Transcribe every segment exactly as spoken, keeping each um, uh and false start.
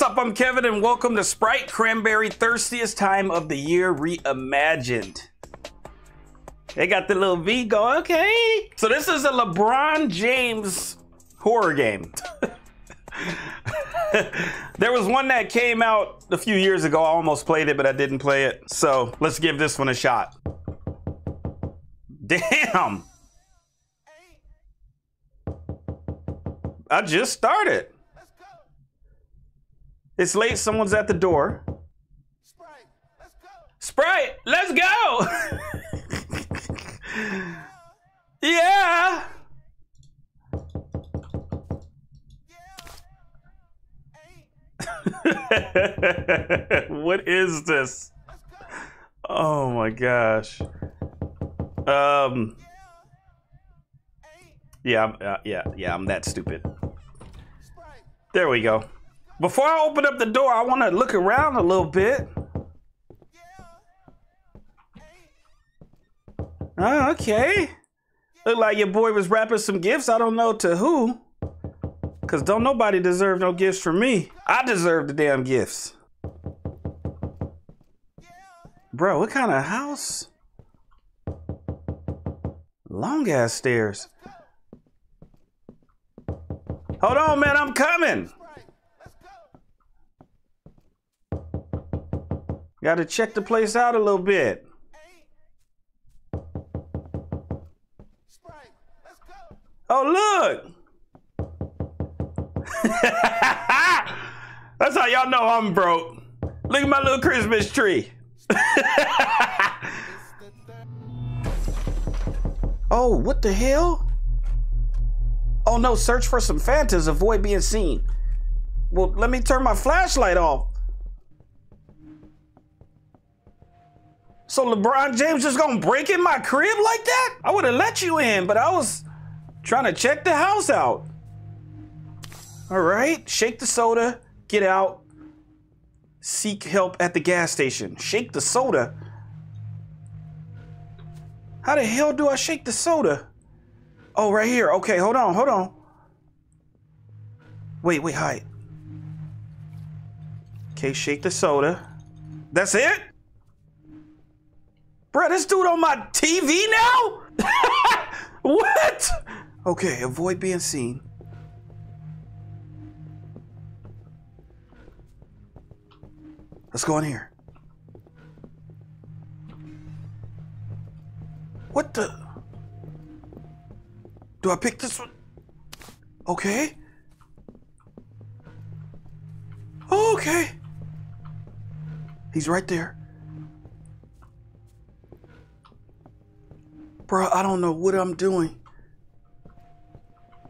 What's up? I'm Kevin and welcome to Sprite Cranberry Thirstiest Time of the Year Reimagined. They got the little V going, okay. So this is a LeBron James horror game. There was one that came out a few years ago. I almost played it, but I didn't play it. So let's give this one a shot. Damn. I just started. It's late, someone's at the door. Sprite, let's go! Yeah! What is this? Oh my gosh. Um. Yeah, I'm, uh, yeah, yeah, I'm that stupid. There we go. Before I open up the door, I want to look around a little bit. Oh, okay. Look like your boy was wrapping some gifts. I don't know to who. Because don't nobody deserve no gifts from me. I deserve the damn gifts. Bro, what kind of house? Long ass stairs. Hold on, man, I'm coming. Got to check the place out a little bit. Oh, look. That's how y'all know I'm broke. Look at my little Christmas tree. Oh, what the hell? Oh, no. Search for some phantoms. Avoid being seen. Well, let me turn my flashlight off. So LeBron James just gonna break in my crib like that? I would have let you in, but I was trying to check the house out. All right, shake the soda, get out, seek help at the gas station. Shake the soda. How the hell do I shake the soda? Oh, right here. Okay, hold on, hold on. Wait, wait, hide. Okay, shake the soda. That's it? Bro, this dude on my T V now? What? Okay, avoid being seen. Let's go in here. What the? Do I pick this one? Okay. Oh, okay. He's right there. Bro, I don't know what I'm doing.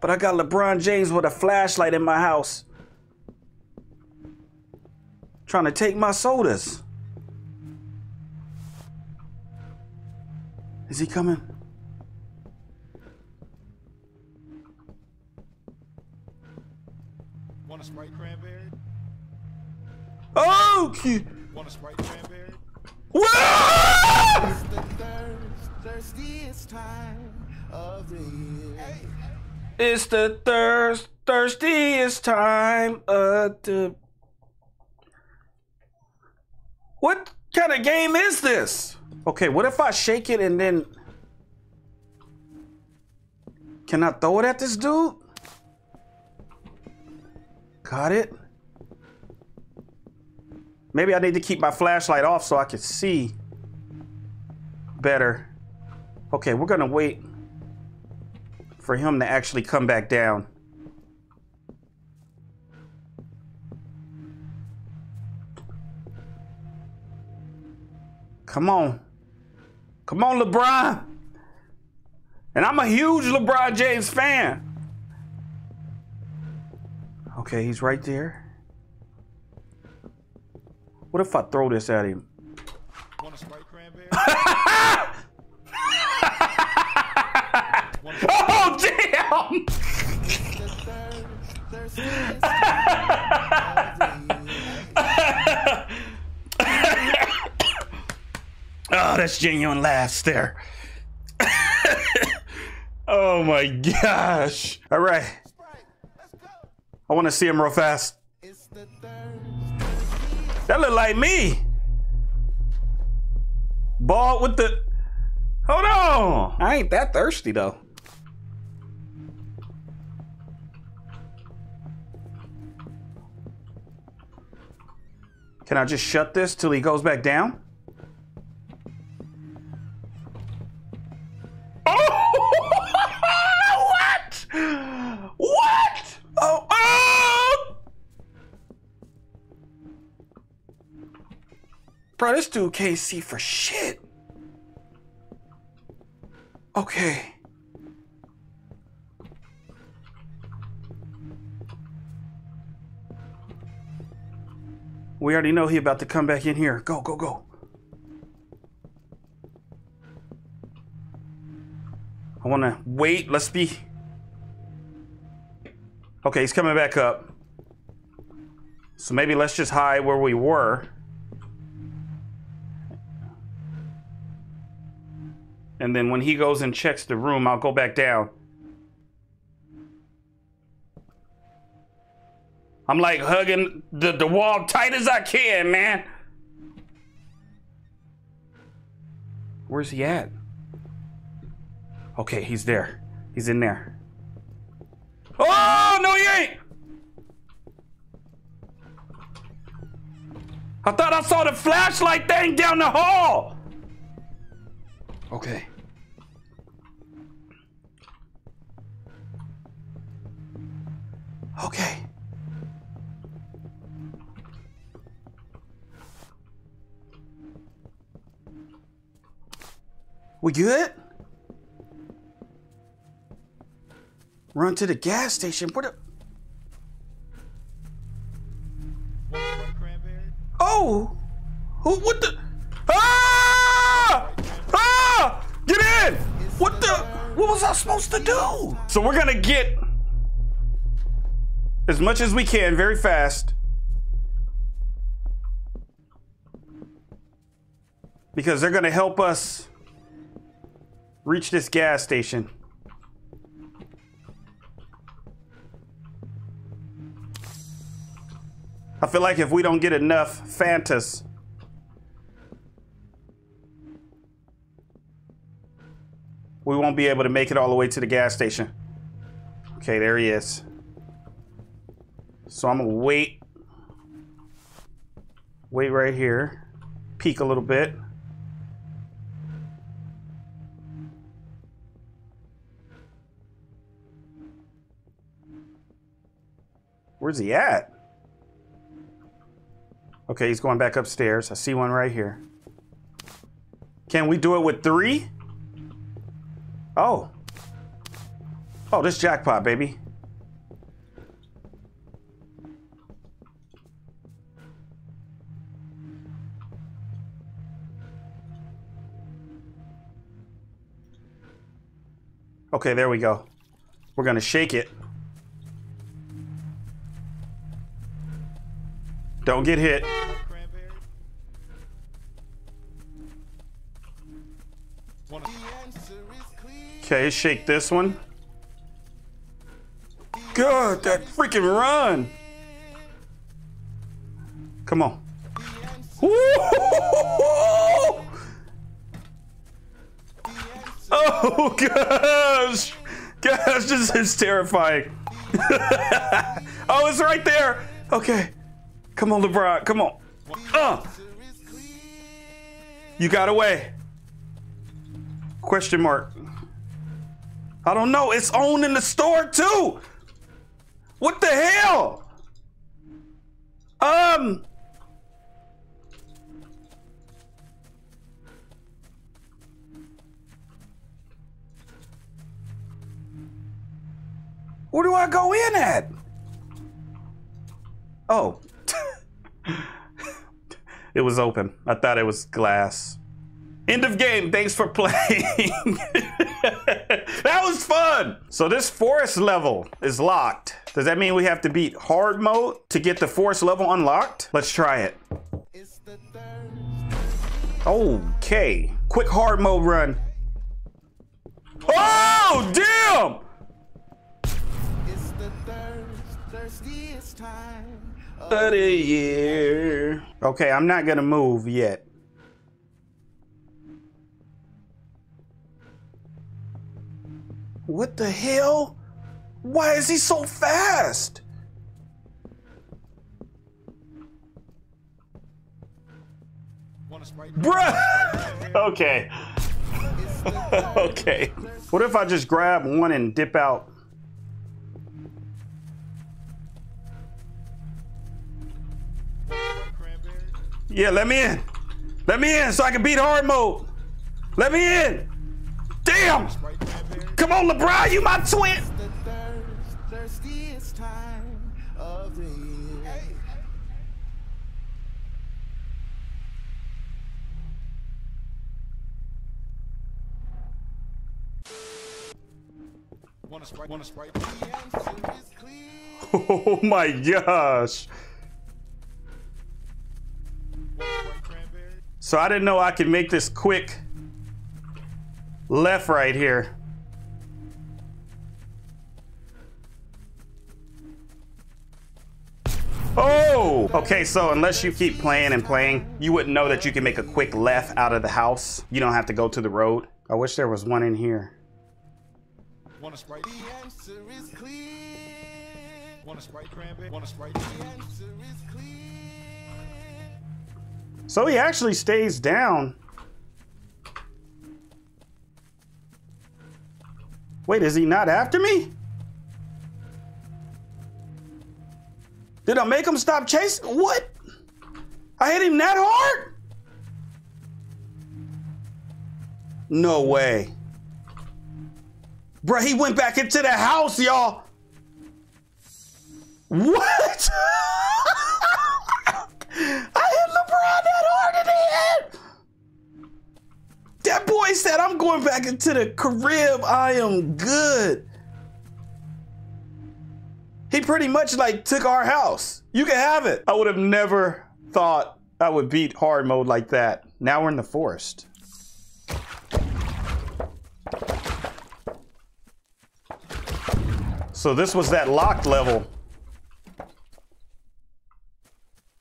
But I got LeBron James with a flashlight in my house. Trying to take my sodas. Is he coming? Want a Sprite cranberry? Oh, okay. Want a Sprite cranberry? Whoa! Thirstiest time of the year. It's the thirst, thirstiest time of the... What kind of game is this? Okay, what if I shake it and then... Can I throw it at this dude? Got it. Maybe I need to keep my flashlight off so I can see better. Okay, we're gonna wait for him to actually come back down. Come on. Come on, LeBron. And I'm a huge LeBron James fan. Okay, he's right there. What if I throw this at him? Want a Sprite cranberry? Oh, damn! Oh, that's genuine laughs there. Oh my gosh. All right. I want to see him real fast. That look like me. Bald with the... Hold on. I ain't that thirsty, though. Can I just shut this till he goes back down? Oh! What? What? Oh, oh! Bro, this dude can't see for shit. Okay. We already know he about to come back in here. Go, go, go. I want to wait. Let's be. Okay, he's coming back up. So maybe let's just hide where we were. And then when he goes and checks the room, I'll go back down. I'm like hugging the, the wall tight as I can, man. Where's he at? Okay, he's there. He's in there. Oh, no, he ain't. I thought I saw the flashlight thing down the hall. Okay. Okay. We good? Run to the gas station. What the? Oh! Who? What the? Ah! Ah! Get in! What the? What was I supposed to do? So we're gonna get as much as we can very fast. Because they're gonna help us reach this gas station. I feel like if we don't get enough Fantas. We won't be able to make it all the way to the gas station. Okay, there he is. So I'm gonna wait. Wait right here. Peek a little bit. Where's he at? Okay, he's going back upstairs. I see one right here. Can we do it with three? Oh. Oh, this jackpot, baby. Okay, there we go. We're gonna shake it. Don't get hit. Okay, shake this one. God, that freaking run. Come on. Woo! Oh, gosh. Gosh, this is terrifying. Oh, it's right there. Okay. Come on, LeBron, come on. Uh. You got away. Question mark. I don't know, it's owned in the store too. What the hell? Um. Where do I go in at? Oh. It was open. I thought it was glass. End of game. Thanks for playing. That was fun. So this forest level is locked. Does that mean we have to beat hard mode to get the forest level unlocked? Let's try it. Okay. Quick hard mode run. Oh, damn. It's the thirstiest time of the year. Okay, I'm not gonna move yet. What the hell? Why is he so fast? Bruh! Okay. Okay. What if I just grab one and dip out? Yeah, let me in. Let me in so I can beat hard mode. Let me in. Damn! Come on, LeBron, you my twin! It's the third, thirstiest time of the year. Hey. Oh my gosh. So I didn't know I could make this quick left right here. Oh! Okay, so unless you keep playing and playing, you wouldn't know that you can make a quick left out of the house. You don't have to go to the road. I wish there was one in here. Want a Sprite? The answer is clear. Want a Sprite, Cranberry? Want a Sprite? The answer is clear. So he actually stays down. Wait, is he not after me? Did I make him stop chasing? What? I hit him that hard? No way. Bruh, he went back into the house, y'all. What? I hit LeBron that hard in the head. That boy said, I'm going back into the crib. I am good. He pretty much like took our house. You can have it. I would have never thought I would beat hard mode like that. Now we're in the forest. So this was that locked level.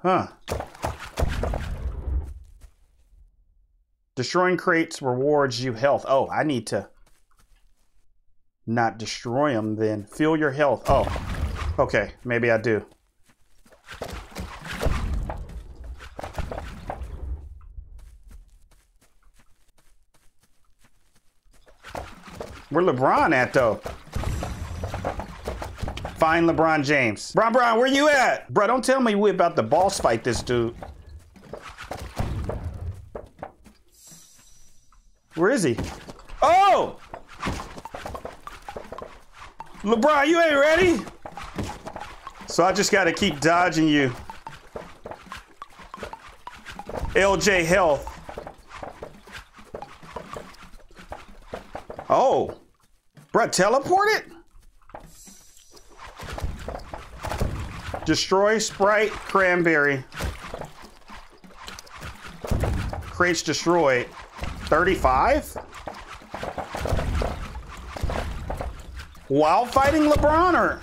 Huh. Destroying crates rewards you health. Oh, I need to not destroy them then. Feel your health. Oh, okay. Maybe I do. Where LeBron at though? Find LeBron James. Bron, Bron, where you at? Bro, don't tell me we about to boss fight this dude. Where is he? Oh! LeBron, you ain't ready? So I just gotta keep dodging you. L J health. Oh. Bro, teleported? Destroy Sprite Cranberry. Crates destroyed. thirty-five? While fighting LeBron or?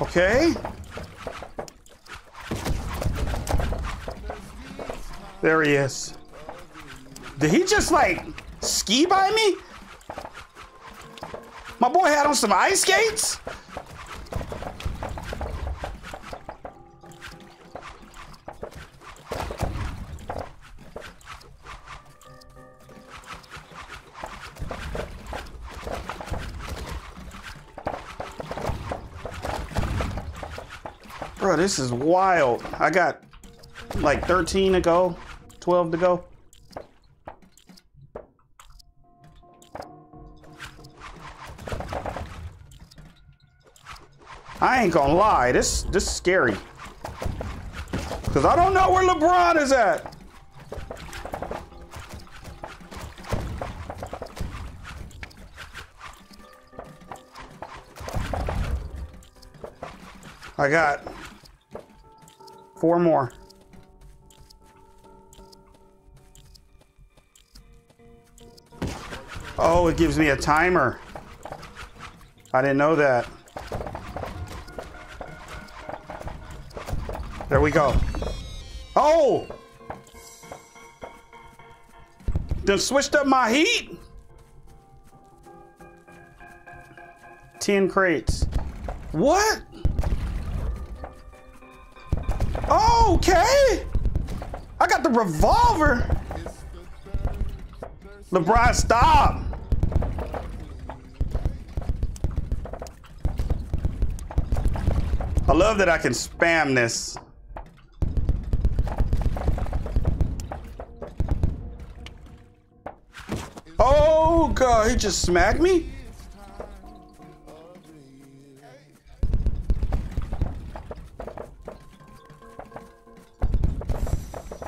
Okay. There he is. Did he just like ski by me? My boy had on some ice skates? Bro, this is wild. I got like thirteen to go, twelve to go. I ain't gonna lie, this this is scary. Cause I don't know where LeBron is at. I got four more. Oh, it gives me a timer. I didn't know that. There we go. Oh! Done switched up my heat? ten crates. What? Okay! I got the revolver! LeBron, stop! I love that I can spam this. Oh God, he just smacked me?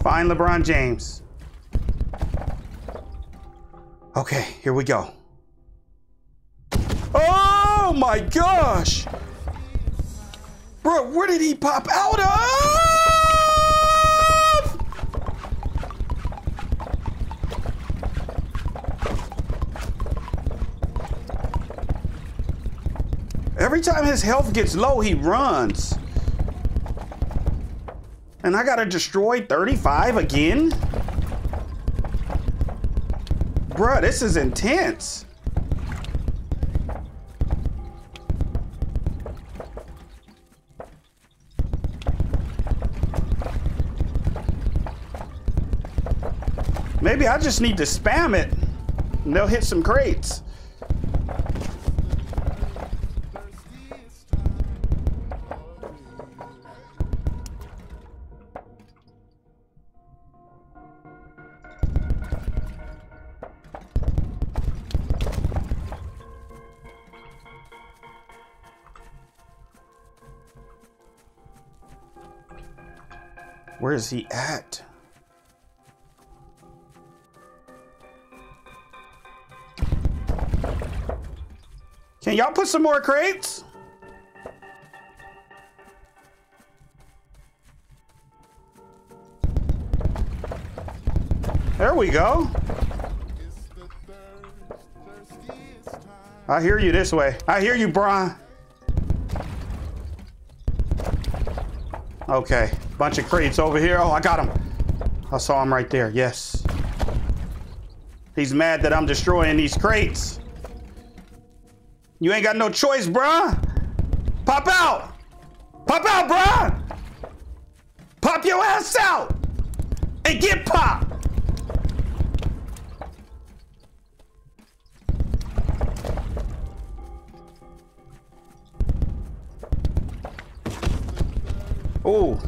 Find LeBron James. Okay, here we go. Oh my gosh! Bro, where did he pop out of? Every time his health gets low, he runs. And I gotta destroy thirty-five again? Bruh, this is intense. Maybe I just need to spam it and they'll hit some crates. Where is he at? Can y'all put some more crates? There we go. I hear you this way. I hear you, Bron. Okay. Bunch of crates over here. Oh, I got him. I saw him right there. Yes. He's mad that I'm destroying these crates. You ain't got no choice, bruh. Pop out. Pop out, bruh. Pop your ass out and get popped. Oh.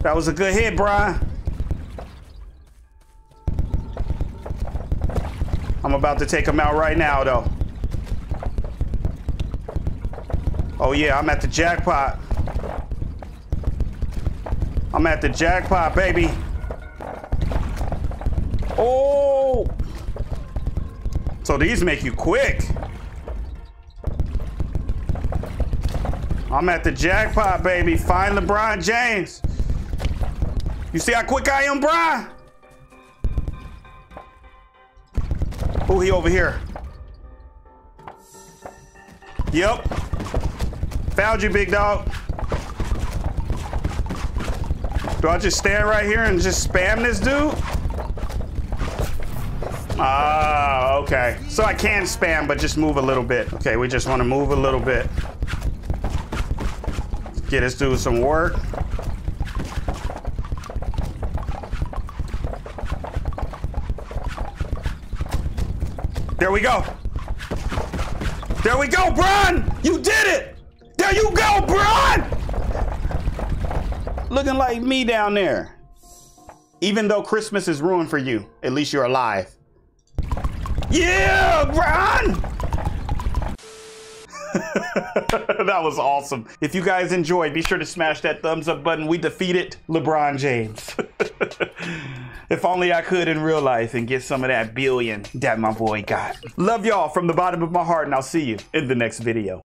That was a good hit, Brian. I'm about to take him out right now, though. Oh, yeah, I'm at the jackpot. I'm at the jackpot, baby. Oh! So these make you quick. I'm at the jackpot, baby. Find LeBron James. You see how quick I am, Brian? Oh, he over here. Yep. Found you, big dog. Do I just stand right here and just spam this dude? Ah, okay. So I can spam, but just move a little bit. Okay, we just want to move a little bit. Get this dude some work. There we go. There we go, Bron! You did it! There you go, Bron! Looking like me down there. Even though Christmas is ruined for you, at least you're alive. Yeah, Bron! That was awesome. If you guys enjoyed, be sure to smash that thumbs up button. We defeated LeBron James. If only I could in real life and get some of that billion that my boy got. Love y'all from the bottom of my heart, and I'll see you in the next video.